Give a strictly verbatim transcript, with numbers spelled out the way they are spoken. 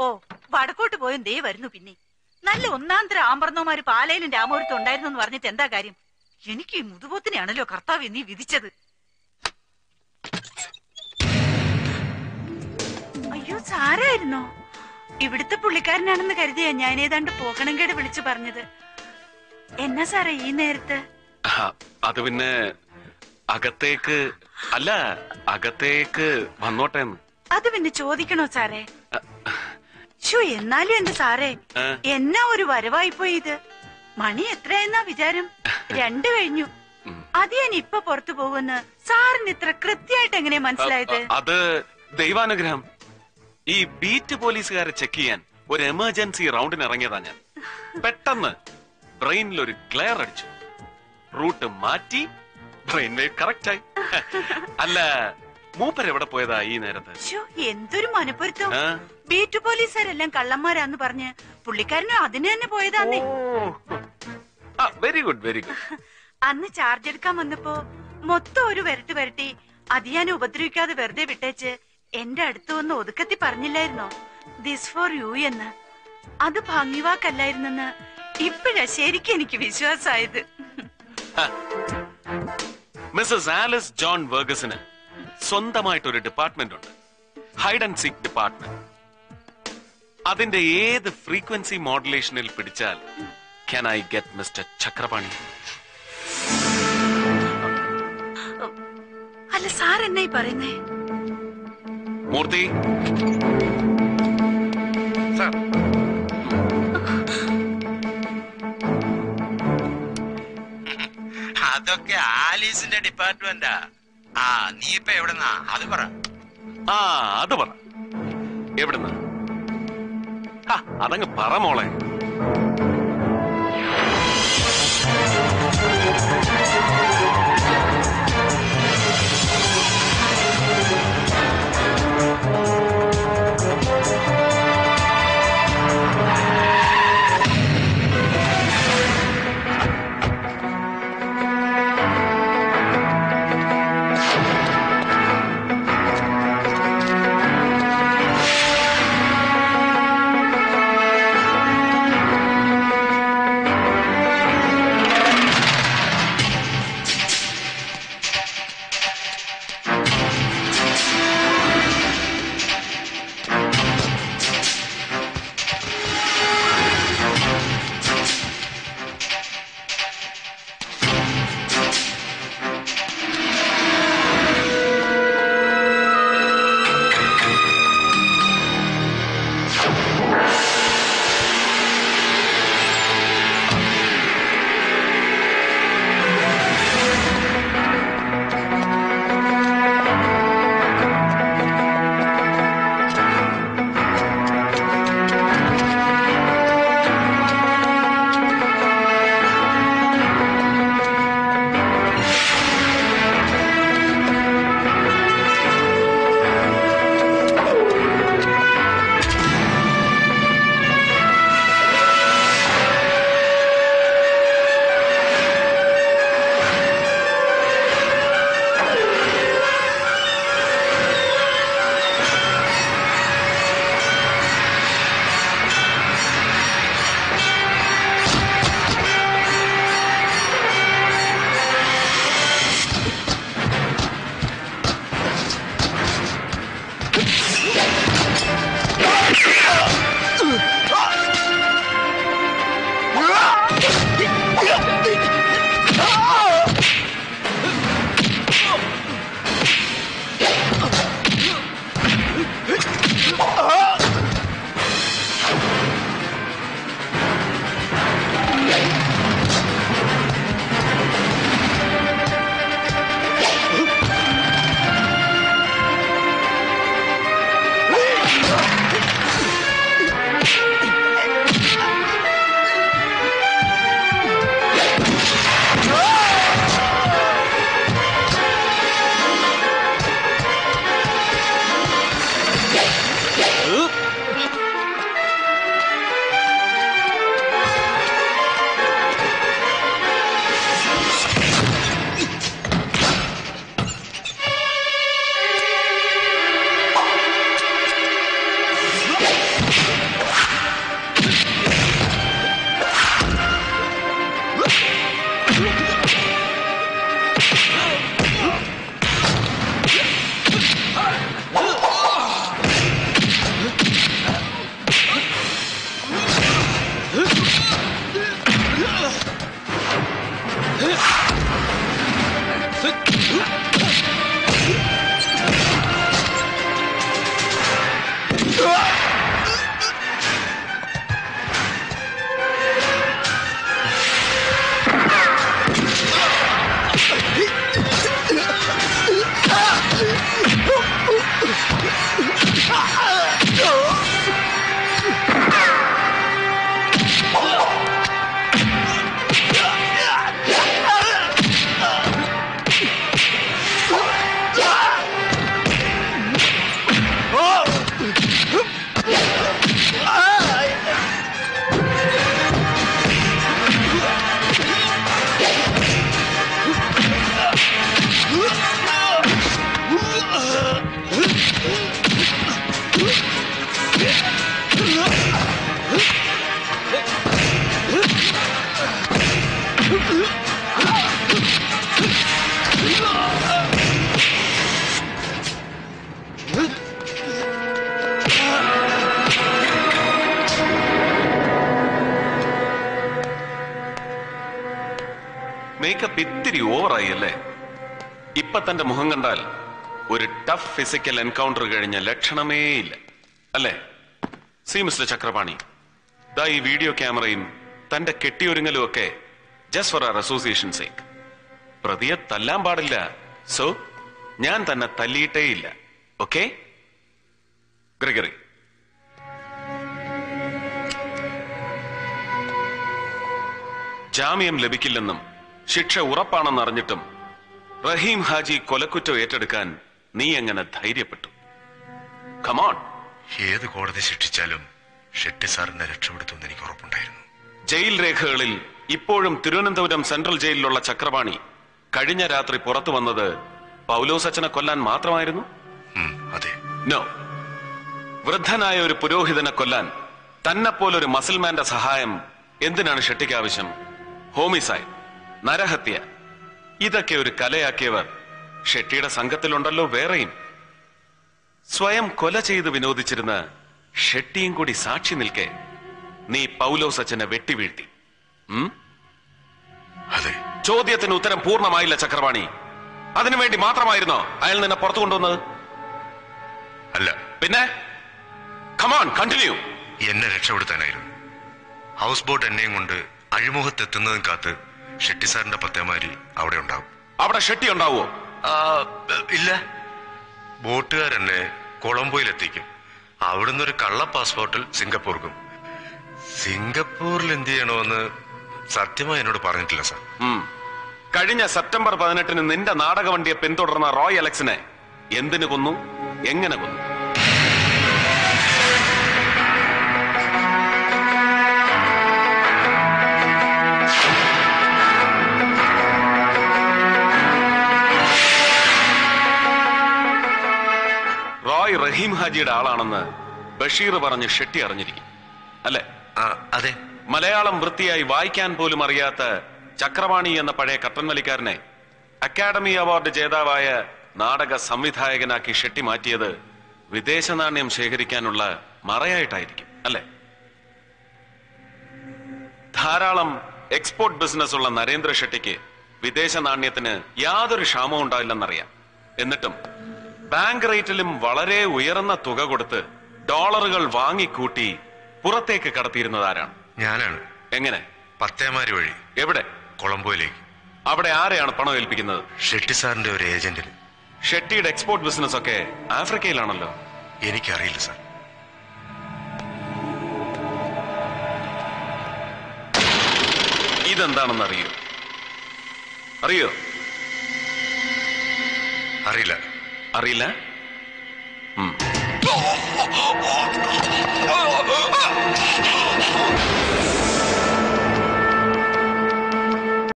Oh, Vadakot boy and they were no pinny. Nalunantra Ambernomar Pale and Amor to Dian on Varnitenda Garim. Yeniki Mudubotin and Lokartavini with each other. Are you sorry? No. If it's the Pulikarn and the Cardian, I need them to poke and get a village of another. Enasara in there. Adavine Agatake Allah Agatake one not him. Adavine Chodikano Sare. Shui, Nali and the Sare. Enna or Vareva. Money a trainer with him. Rendu. Adi and Ipa Portobona. Sar Nitra Kritia Tangan months later. Other Devanagram. He beat police car check in with emergency round in Arangadana. Petam brain loaded glare. Root Mati brain wave correct. Allah. Moopper Poeda in another. Sure, Yendurimanaperto. Beat to police and Kalamar and the Barnea. Pulicarna, Adina Poeda. Ah, very good, very good. And the charger come on the po. Motto to Verti Verti. Adiano Badrika the Verde Vitace. Ended to know the Kati Parnilerno. This for you, Yena. Ada Pangiva Kalerna. If it is a sheriki visual side. Missus Alice John Vergus. Sondamaitore department under hide and seek department. Adin the the frequency modulation il pidichal. Can I get Mister Chakrapani? Alla sar ennai parayne. Murthy. Sir. Adokke Alice inde department ah. Ah, you pay Evadana, Adubara. Ah, Adubara. Evadana. Ha, Adanga Paramole. ഇത്തിരി ഓവറായി അല്ലേ? ഇപ്പൊ തന്റെ മുഖം കണ്ടാൽ ഒരു tough physical encounter കഴിഞ്ഞ ലക്ഷണമേ ഇല്ല അല്ലേ? സി മിസ്റ്റർ ചക്രപാണി, ദാ ഈ വീഡിയോ ക്യാമറയും തന്റെ കെട്ടിയൊരുങ്ങലും ഒക്കെ just for our association sake. പ്രതിയെ തല്ലാൻ പാടില്ല, സോ ഞാൻ തന്നെ തല്ലിയിട്ടേ ഇല്ല. ഓക്കെ ഗ്രിഗറി, ജാമ്യം ലഭിക്കില്ലെന്നും ശിക്ഷ ഉറപ്പാണെന്ന് അറിഞ്ഞിട്ടും റഹീം ഹാജി കൊലക്കുറ്റം ഏറ്റെടുക്കാൻ നീ എങ്ങനെ ധൈര്യപ്പെട്ടു? കമോൺ, ഏത് കോടതി ശിക്ഷിച്ചാലും ഷെട്ടി സാറിനെ രക്ഷപ്പെടുത്തുമെന്ന് എനിക്ക് ഉറപ്പുണ്ടായിരുന്നു. ജയിൽ രേഖകളിൽ ഇപ്പോഴും തിരുവനന്തപുരം സെൻട്രൽ ജയിലിലുള്ള ചക്രപാണി കഴിഞ്ഞ രാത്രി പുറത്തു വന്നത് പൗലോസ് അച്ഛനെ കൊല്ലാൻ മാത്രമായിരുന്നു. അതെ, നോ, വൃദ്ധനായ ഒരു പുരോഹിതനെ കൊല്ലാൻ തന്നെപ്പോലൊരു മസിൽമാന്റെ സഹായം എന്തിനാണ് ഷെട്ടിക്ക് ആവശ്യം? ഹോമിസൈഡ്, നരഹത്യ, ഇതൊക്കെ ഒരു കലയാക്കിയവർ ഷെട്ടിയുടെ സംഘത്തിലുണ്ടല്ലോ വേറെയും. സ്വയം കൊല ചെയ്ത് വിനോദിച്ചിരുന്ന ഷെട്ടിയും കൂടി സാക്ഷി നിൽക്കെ നീ പൗലോസ് അച്ഛനെ വെട്ടിവീഴ്ത്തി. ചോദ്യത്തിന് ഉത്തരം പൂർണ്ണമായില്ല ചക്രവാണി. അതിനുവേണ്ടി മാത്രമായിരുന്നോ അയാൾ നിന്നെ പുറത്തു കൊണ്ടുവന്നത്? അല്ല പിന്നെ. Come on, continue. എന്നെ രക്ഷപ്പെടുത്താനായിരുന്നു. ഹൗസ് ബോട്ട് എന്നെയും കൊണ്ട് അഴിമുഖത്തെത്തുന്നതും കാത്ത് ഷെട്ടി സാറിന്റെ പത്തേമാരി അവിടെ ഉണ്ടാവും. അവിടെ ഷെട്ടി ഉണ്ടാവോ? ഇല്ല, ബോട്ടുകാരെന്നെ കൊളംബോയിലെത്തിക്കും. അവിടുന്ന് ഒരു കള്ള പാസ്പോർട്ടിൽ സിംഗപ്പൂർക്കും. സിംഗപ്പൂരിൽ എന്ത് ചെയ്യണമെന്ന് സത്യമായി എന്നോട് പറഞ്ഞിട്ടില്ല സാർ. കഴിഞ്ഞ സെപ്റ്റംബർ പതിനെട്ടിന് നിന്റെ നാടകവണ്ടിയെ പിന്തുടർന്ന റോയ് അലക്സിനെ എന്തിനു കൊന്നു, എങ്ങനെ കൊന്നു? റഹീം ഹാജിയുടെ ആളാണെന്ന് ബഷീർ പറഞ്ഞ് ഷെട്ടി അറിഞ്ഞിരിക്കും അല്ലെ? അതെ. മലയാളം വൃത്തിയായി വായിക്കാൻ പോലും അറിയാത്ത ചക്രവാണി എന്ന പഴയ കട്ടൻവലിക്കാരനെ അക്കാദമി അവാർഡ് ജേതാവായ നാടക സംവിധായകനാക്കി ഷെട്ടി മാറ്റിയത് വിദേശ നാണ്യം ശേഖരിക്കാനുള്ള മറയായിട്ടായിരിക്കും അല്ലെ? ധാരാളം എക്സ്പോർട്ട് ബിസിനസ് ഉള്ള നരേന്ദ്ര ഷെട്ടിക്ക് വിദേശ നാണ്യത്തിന് യാതൊരു ക്ഷാമവും ഉണ്ടാവില്ലെന്നറിയാം. എന്നിട്ടും ബാങ്ക് റേറ്റിലും വളരെ ഉയർന്ന തുക കൊടുത്ത് ഡോളറുകൾ വാങ്ങിക്കൂട്ടി പുറത്തേക്ക് കടത്തിയിരുന്നത് ആരാണ്? ഞാനാണ്. എങ്ങനെ? പത്തേമാരി വഴി. എവിടെ? കൊളംബോയിലേക്ക്. അവിടെ ആരെയാണ് പണം ഏൽപ്പിക്കുന്നത്? ഷെട്ടി സാറിന്റെ ഒരു ഏജന്റിന്. ഷെട്ടിയുടെ എക്സ്പോർട്ട് ബിസിനസ് ഒക്കെ ആഫ്രിക്കയിലാണല്ലോ. എനിക്കറിയില്ല സാർ. ഇതെന്താണെന്ന് അറിയോ? അറിയോ? അറിയില്ല. അറിയില്ല.